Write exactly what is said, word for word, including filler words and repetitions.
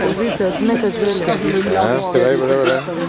Ага, давай, давай, давай.